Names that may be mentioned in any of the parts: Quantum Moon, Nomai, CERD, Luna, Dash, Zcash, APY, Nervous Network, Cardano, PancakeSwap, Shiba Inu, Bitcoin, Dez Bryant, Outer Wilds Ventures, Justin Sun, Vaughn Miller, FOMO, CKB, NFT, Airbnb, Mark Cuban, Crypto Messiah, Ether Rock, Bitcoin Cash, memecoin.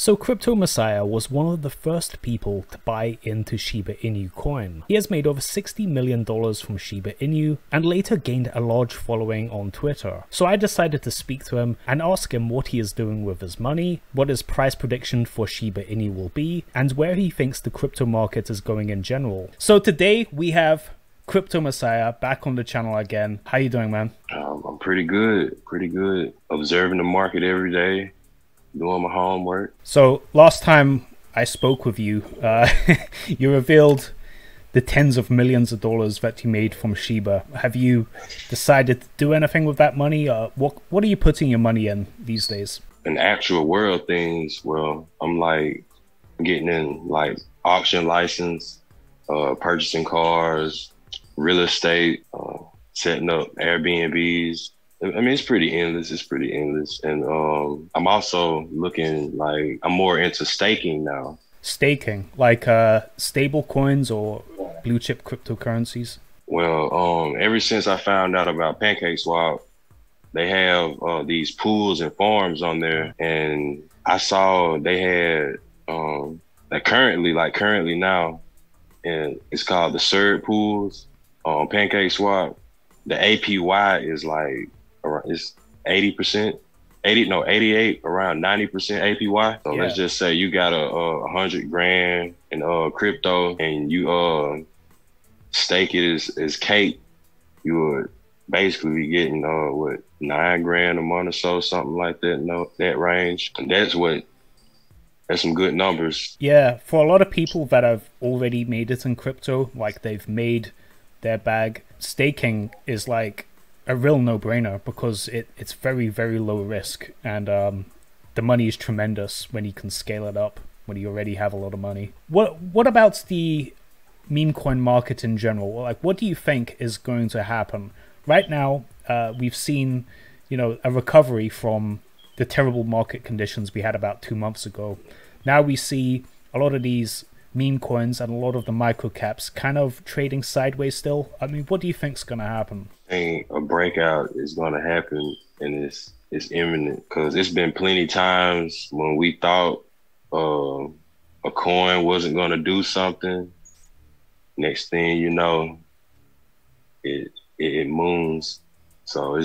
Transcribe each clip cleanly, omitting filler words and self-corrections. So Crypto Messiah was one of the first people to buy into Shiba Inu coin. He has made over $60 million from Shiba Inu and later gained a large following on Twitter. So I decided to speak to him and ask him what he is doing with his money, what his price prediction for Shiba Inu will be, and where he thinks the crypto market is going in general. So today we have Crypto Messiah back on the channel again. How you doing, man? I'm pretty good. Observing the market every day. Doing my homework. So last time I spoke with you, you revealed the tens of millions of dollars that you made from Shiba. Have you decided to do anything with that money? What are you putting your money in these days? In the actual world things, well, I'm like getting in like auction license, purchasing cars, real estate, setting up Airbnbs. I mean, it's pretty endless. And I'm also looking like I'm more into staking now. Staking? Like stable coins or blue chip cryptocurrencies? Well, ever since I found out about PancakeSwap, they have these pools and farms on there. And I saw they had like currently now, and it's called the CERD pools on PancakeSwap. The APY is like, it's 88, around 90% APY. So yeah, let's just say you got a 100 grand in crypto and you stake it as cake, you would basically be getting what, 9 grand a month or so, something like that, no, that range. And that's some good numbers. Yeah, for a lot of people that have already made it in crypto, like they've made their bag, staking is like a real no-brainer because it's very, very low risk, and the money is tremendous when you can scale it up when you already have a lot of money. What about the meme coin market in general? Like, what do you think is going to happen? Right now, we've seen, you know, a recovery from the terrible market conditions we had about 2 months ago. Now we see a lot of these meme coins and a lot of the microcaps kind of trading sideways still. I mean, what do you think's gonna happen? I think a breakout is gonna happen, and it's imminent, because it's been plenty times when we thought a coin wasn't gonna do something. Next thing you know, it moons. So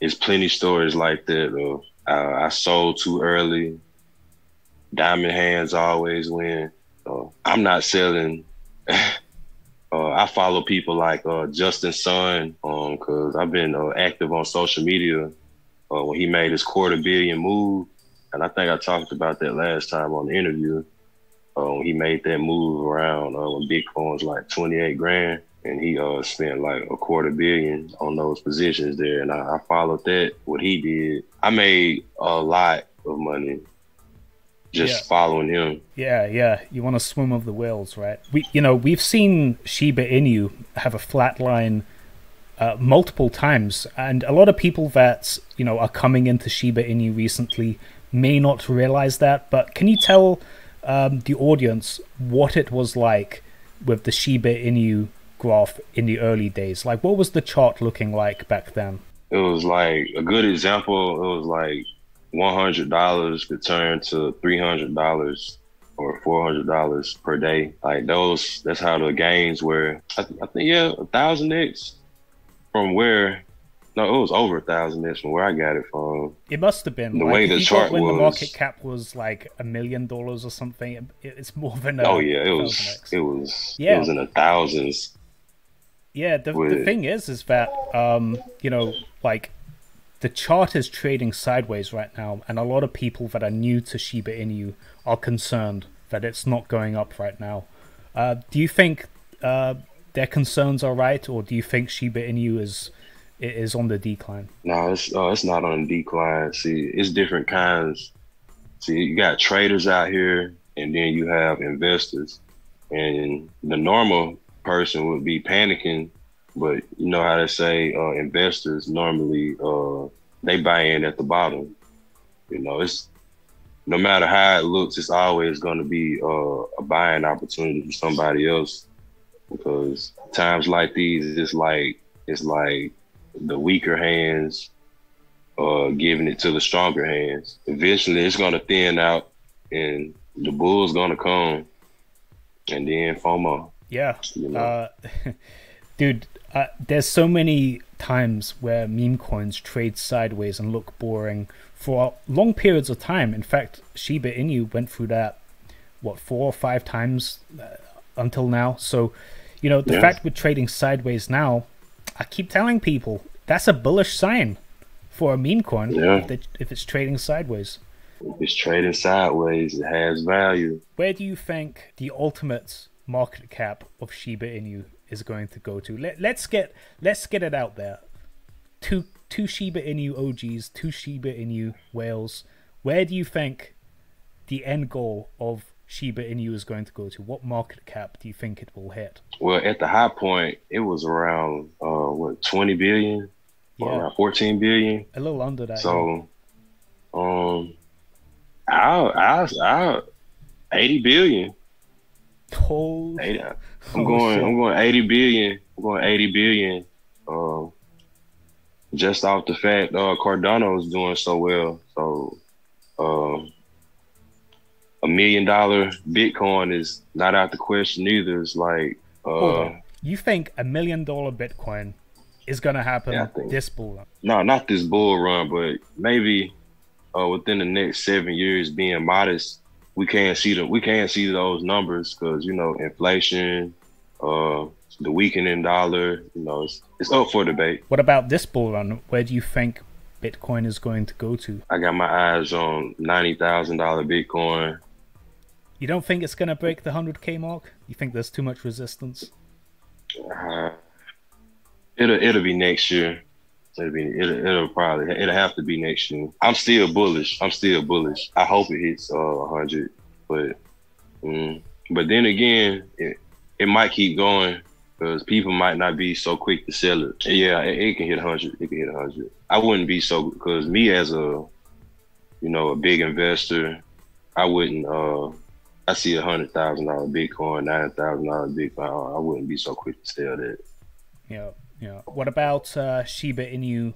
it's plenty stories like that. Of I sold too early. Diamond hands always win. I'm not selling. I follow people like Justin Sun, because I've been active on social media when he made his $250 million move. And I think I talked about that last time on the interview. When he made that move around when Bitcoin's like 28 grand. And he spent like $250 million on those positions there. And I followed that, what he did. I made a lot of money just following him. Yeah. You want to swim with the whales, right? We've seen Shiba Inu have a flat line multiple times, and a lot of people that, you know, are coming into Shiba Inu recently may not realize that. But can you tell the audience what it was like with the Shiba Inu graph in the early days? Like, what was the chart looking like back then? It was like a good example. It was like $100 could turn to $300 or $400 per day. Like that's how the gains were. I think, yeah, 1,000x from where, no, it was over 1,000x from where I got it from. It must have been the like, way the chart when was. The market cap was like $1 million or something. It's more than. Oh yeah, it was in the thousands. Yeah, the thing is that you know, like, the chart is trading sideways right now, and a lot of people that are new to Shiba Inu are concerned that it's not going up right now. Do you think their concerns are right, or do you think Shiba Inu is on the decline? No, it's not on the decline. See, it's different kinds. See, you got traders out here, and then you have investors. And the normal person would be panicking. But you know how they say investors normally they buy in at the bottom. You know, it's no matter how it looks, it's always going to be a buying opportunity for somebody else, because times like these, it's like the weaker hands giving it to the stronger hands. Eventually, it's going to thin out, and the bull's gonna come, and then FOMO. Yeah, you know? Dude, there's so many times where meme coins trade sideways and look boring for long periods of time. In fact, Shiba Inu went through that, what, 4 or 5 times until now. So, you know, the fact we're trading sideways now, I keep telling people that's a bullish sign for a meme coin. If it's trading sideways. If it's trading sideways, it has value. Where do you think the ultimate market cap of Shiba Inu is going to go to? Let's get it out there. Two Shiba Inu OGs, 2 Shiba Inu whales. Where do you think the end goal of Shiba Inu is going to go to? What market cap do you think it will hit? Well, at the high point, it was around what, 20 billion, or around 14 billion. A little under that. So, I'll 80 billion. I'm going 80 billion. I'm going 80 billion. Just off the fact Cardano is doing so well. So, $1 million Bitcoin is not out the question either. It's like, you think $1 million Bitcoin is gonna happen this bull run? No, not this bull run, but maybe within the next 7 years. Being modest, we can't see those numbers because, you know, inflation, the weakening dollar, you know, it's up for debate. What about this bull run? Where do you think Bitcoin is going to go to? I got my eyes on $90,000 Bitcoin. You don't think it's going to break the 100K mark? You think there's too much resistance? It'll be next year. It'll have to be next year. I'm still bullish. I hope it hits 100, but then again, it might keep going because people might not be so quick to sell it. Yeah, it can hit 100. I wouldn't be so, because me as a, you know, a big investor, I wouldn't. I see $100,000 Bitcoin, $9,000 Bitcoin. I wouldn't be so quick to sell that. Yeah. Yeah. What about Shiba Inu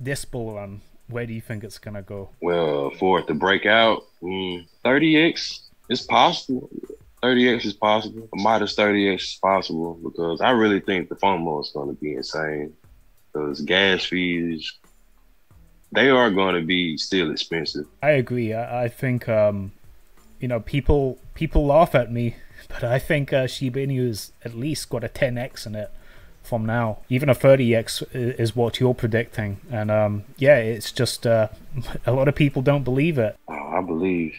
this bull run? Where do you think it's going to go? Well, for it to break out, 30x is possible. 30x is possible. A modest 30x is possible because I really think the FOMO is going to be insane. Because gas fees, they are going to be still expensive. I agree. I think, you know, people laugh at me, but I think Shiba Inu's at least got a 10x in it. From now, even a 30x is what you're predicting, and yeah, it's just a lot of people don't believe it. I believe,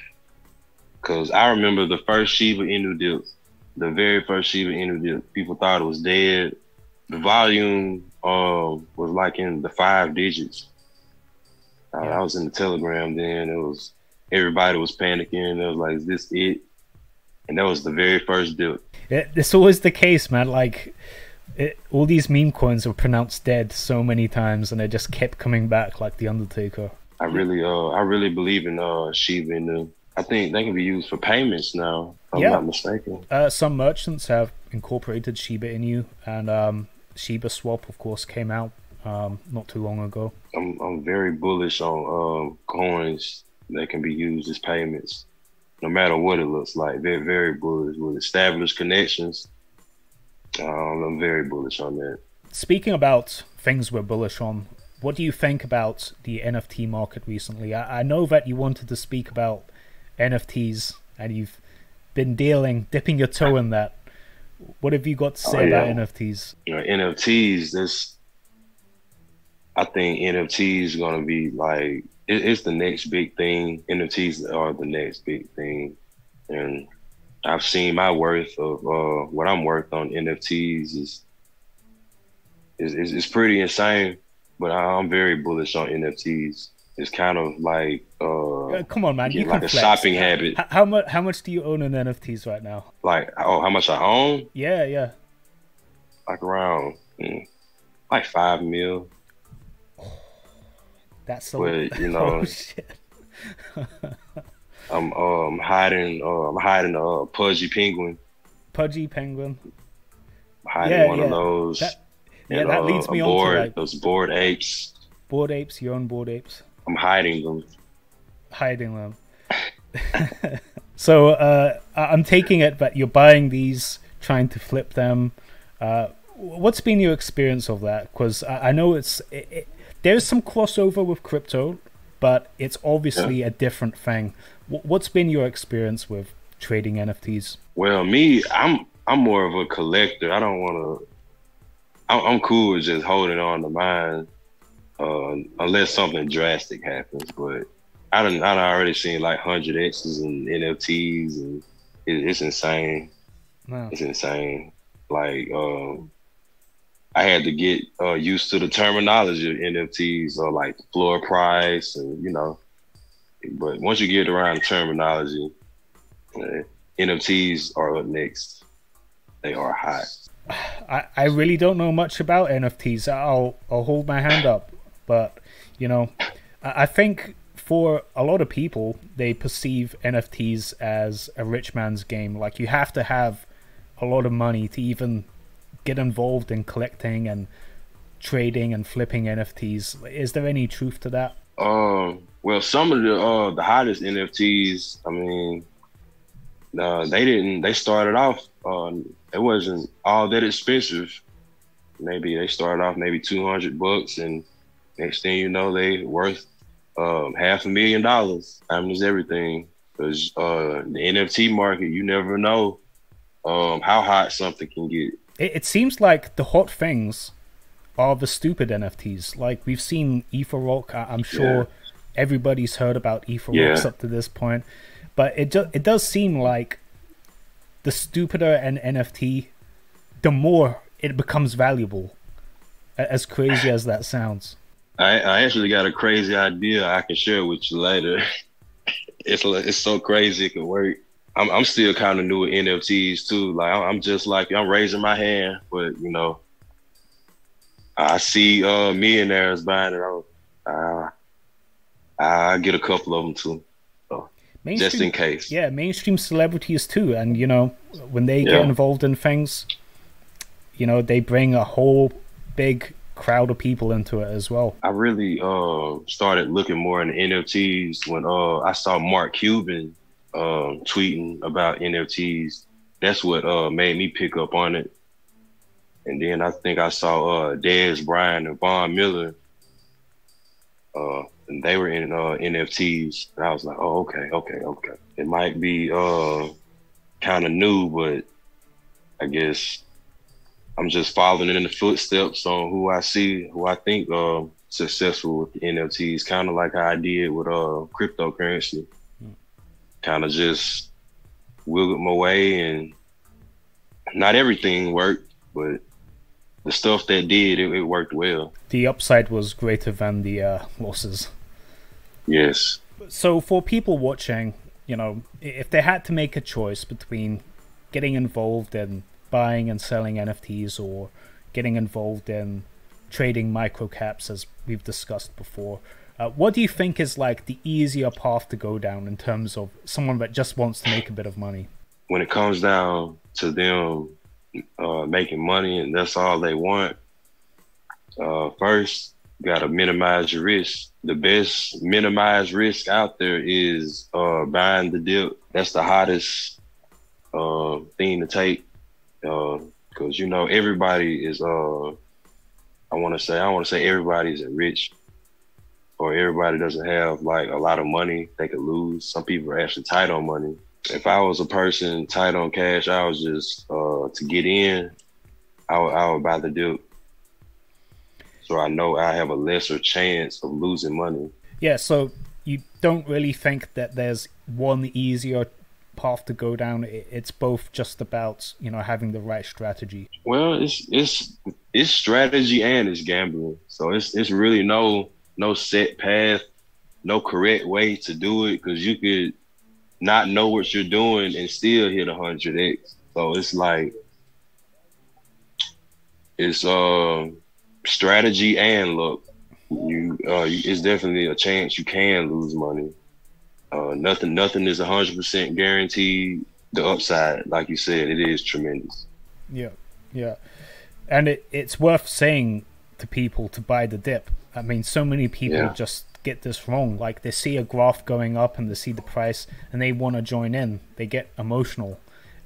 because I remember the first Shiba Inu dip, the very first Shiba Inu dip. People thought it was dead. The volume was like in the 5 digits. I was in the Telegram then. It was, everybody was panicking. It was like, is this it? And that was the very first dip. It's always the case, man. Like. All these meme coins were pronounced dead so many times, and they just kept coming back like the Undertaker. I really believe in Shiba Inu. I think they can be used for payments now, if I'm not mistaken. Some merchants have incorporated Shiba Inu, and Shiba Swap, of course, came out not too long ago. I'm very bullish on coins that can be used as payments, no matter what it looks like. They're very bullish with established connections. I'm very bullish on that. Speaking about things we're bullish on, what do you think about the NFT market recently? I know that you wanted to speak about NFTs, and you've been dipping your toe in that. What have you got to say about NFTs? You know, NFTs, I think NFTs are going to be like, it's the next big thing. NFTs are the next big thing. And I've seen my worth of what I'm worth on NFTs is pretty insane, but I'm very bullish on NFTs. It's kind of like come on, man, you like a shopping habit. How much do you own in NFTs right now? Like how much I own? Yeah. Like around like 5 mil. Oh, that's a lot. You know. Oh, shit. I'm hiding a pudgy penguin. Hiding one of those. That leads me on to like, those bored apes. Bored apes, your own bored apes. I'm hiding them. So I'm taking it that you're buying these, trying to flip them. What's been your experience of that? Because I know it there's some crossover with crypto, but it's obviously a different thing. What's been your experience with trading NFTs? Well, me, I'm more of a collector. I don't want to. I'm cool with just holding on to mine, unless something drastic happens. But I already seen like 100Xs and NFTs, and it's insane. Wow. It's insane. Like I had to get used to the terminology of NFTs, or like floor price, and you know. But once you get around the terminology, NFTs are up next. They are hot. I really don't know much about NFTs. I'll hold my hand up, but you know, I think for a lot of people, they perceive NFTs as a rich man's game. Like you have to have a lot of money to even get involved in collecting and trading and flipping NFTs. Is there any truth to that? Well, some of the hottest NFTs, I mean, they started off, it wasn't all that expensive. Maybe they started off maybe $200, and next thing you know, they worth $500,000. I mean, it's everything. Because the NFT market, you never know how hot something can get. It seems like the hot things are the stupid NFTs. Like we've seen Ether Rock. I'm sure everybody's heard about Ether Rocks up to this point. But it does seem like the stupider an NFT, the more it becomes valuable, as crazy as that sounds. I actually got a crazy idea I can share with you later. It's so crazy it can work. I'm still kind of new with NFTs too. Like I'm just like, I'm raising my hand, but you know, I see millionaires buying it. I get a couple of them too. Mainstream, just in case. Yeah, mainstream celebrities too. And, you know, when they get involved in things, you know, they bring a whole big crowd of people into it as well. I really started looking more into NFTs when I saw Mark Cuban tweeting about NFTs. That's what made me pick up on it. And then I think I saw Dez Bryant and Vaughn Miller. And they were in NFTs, and I was like, oh, okay. It might be kind of new, but I guess I'm just following in the footsteps on who I see, who I think successful with the NFTs, kind of like how I did with cryptocurrency. Kind of just wiggled my way, and not everything worked, but the stuff that did, it worked well. The upside was greater than the losses. Yes. So for people watching, you know, if they had to make a choice between getting involved in buying and selling NFTs or getting involved in trading microcaps, as we've discussed before, what do you think is like the easier path to go down in terms of someone that just wants to make a bit of money? When it comes down to them making money and that's all they want, first, you gotta minimize your risk. The best minimized risk out there is buying the dip. That's the hottest thing to take, because you know, everybody is I want to say everybody isn't rich, or everybody doesn't have like a lot of money. They could lose. Some people are actually tight on money. If I was a person tight on cash, I was just to get in, I would buy the dip. So I know I have a lesser chance of losing money. Yeah, so you don't really think that there's one easier path to go down. It's both just about, you know, having the right strategy. Well, it's strategy and it's gambling. So it's really no set path, no correct way to do it, because you could not know what you're doing and still hit 100X. So it's like, it's strategy and luck. It's definitely a chance you can lose money. Nothing is 100% guaranteed. The upside, like you said, it is tremendous. Yeah. And it's worth saying to people to buy the dip. I mean, so many people just get this wrong. Like, they see a graph going up and they see the price and they want to join in. They get emotional.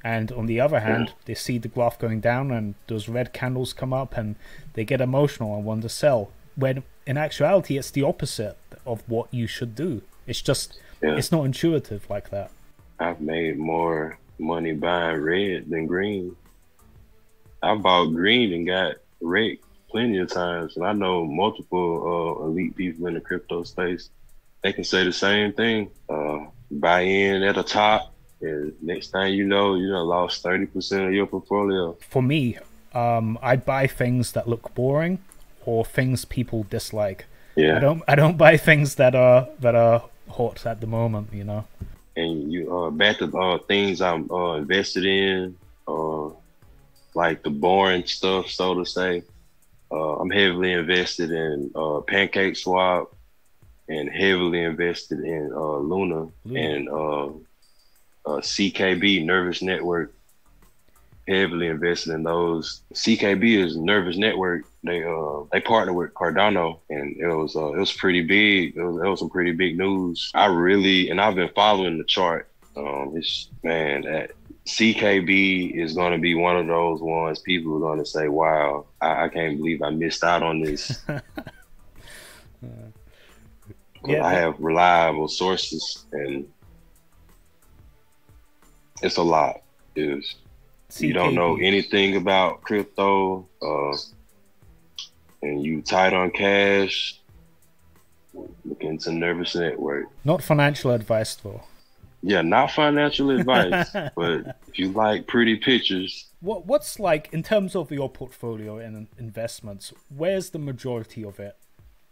And on the other hand, they see the graph going down and those red candles come up and they get emotional and want to sell. When in actuality, it's the opposite of what you should do. It's just, it's not intuitive like that. I've made more money buying red than green. I bought green and got wrecked plenty of times. And I know multiple elite people in the crypto space. They can say the same thing. Buy in at the top, and next thing you know, lost 30% of your portfolio. For me, I buy things that look boring or things people dislike. Yeah. I don't buy things that are hot at the moment, you know. And you back to things I'm invested in, like the boring stuff, so to say. I'm heavily invested in PancakeSwap, and heavily invested in Luna, and CKB, Nervous Network. Heavily invested in those. CKB is Nervous Network. They partnered with Cardano, and it was pretty big. It was some pretty big news. I've been following the chart. Man, that CKB is going to be one of those ones people are going to say, wow, I can't believe I missed out on this. I have reliable sources, and it's a lot. You don't know anything about crypto, and you tight on cash, look into Nervous Network. Not financial advice, though. Yeah, not financial advice, but if you like pretty pictures. What's like, in terms of your portfolio and investments, where's the majority of it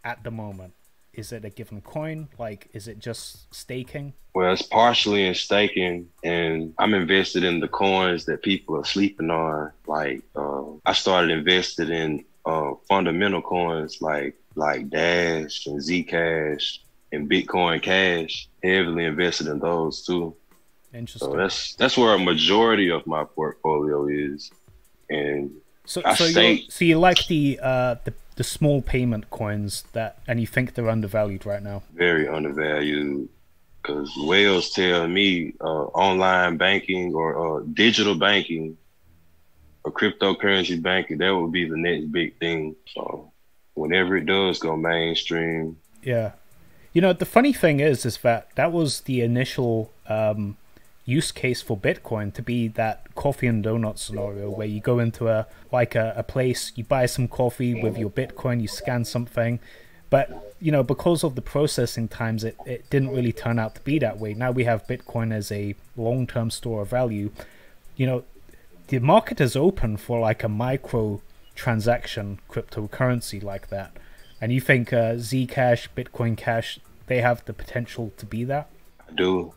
at the moment? Is it a given coin? Like, is it just staking? Well, it's partially in staking, and I'm invested in the coins that people are sleeping on. Like, I started invested in fundamental coins like Dash and Zcash and Bitcoin Cash. Heavily invested in those too. Interesting. So that's where a majority of my portfolio is. And so you like the small payment coins and you think they're undervalued right now? Very undervalued, because whales tell me online banking or digital banking or cryptocurrency banking, that would be the next big thing. So whenever it does go mainstream. Yeah. You know, the funny thing is that that was the initial use case for Bitcoin, to be that coffee and donut scenario where you go into a place, you buy some coffee with your Bitcoin, you scan something. But, you know, because of the processing times, it didn't really turn out to be that way. Now we have Bitcoin as a long-term store of value. You know, the market is open for like a micro transaction cryptocurrency like that. And you think Zcash, Bitcoin Cash, they have the potential to be that? I do.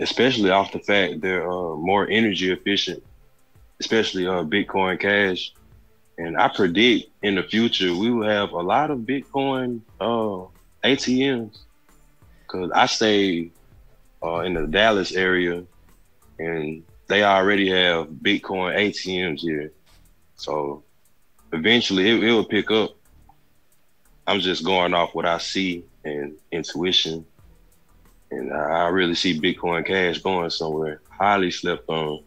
Especially off the fact they're more energy efficient, especially Bitcoin Cash. And I predict in the future, we will have a lot of Bitcoin ATMs, because I stay in the Dallas area and they already have Bitcoin ATMs here. So eventually it will pick up. I'm just going off what I see and intuition. And I really see Bitcoin Cash going somewhere. Highly slept on.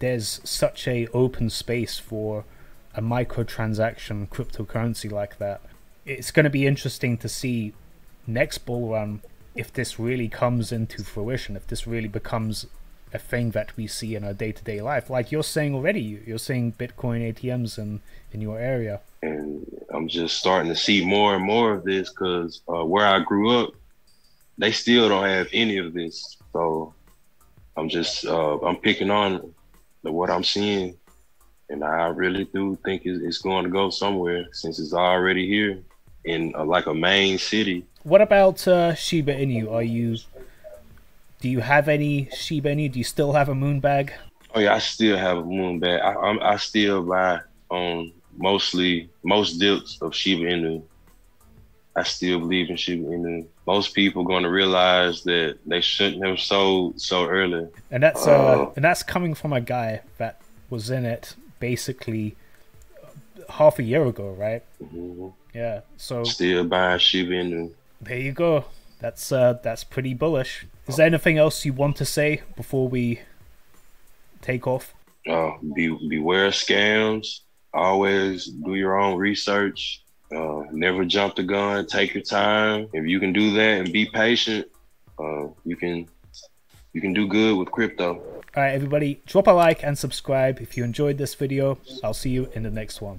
There's such an open space for a microtransaction cryptocurrency like that. It's going to be interesting to see next bull run if this really comes into fruition, if this really becomes a thing that we see in our day-to-day life. Like you're saying already, you're seeing Bitcoin ATMs in your area. And I'm just starting to see more and more of this, because where I grew up, they still don't have any of this. So I'm just, I'm picking on what I'm seeing. And I really do think it's going to go somewhere, since it's already here in like a main city. What about Shiba Inu? Do you have any Shiba Inu? Do you still have a moon bag? Oh yeah, I still have a moon bag. I still buy on most dips of Shiba Inu. I still believe in Shiba Inu. Most people are going to realize that they shouldn't have sold so early. And that's coming from a guy that was in it basically half a year ago, right? Mm-hmm. Yeah. So still buying Shiba Inu. There you go. That's pretty bullish. Is there anything else you want to say before we take off? Beware scams. Always do your own research. Never jump the gun. Take your time. If you can do that and be patient, you can do good with crypto. All right, everybody, drop a like and subscribe if you enjoyed this video. I'll see you in the next one.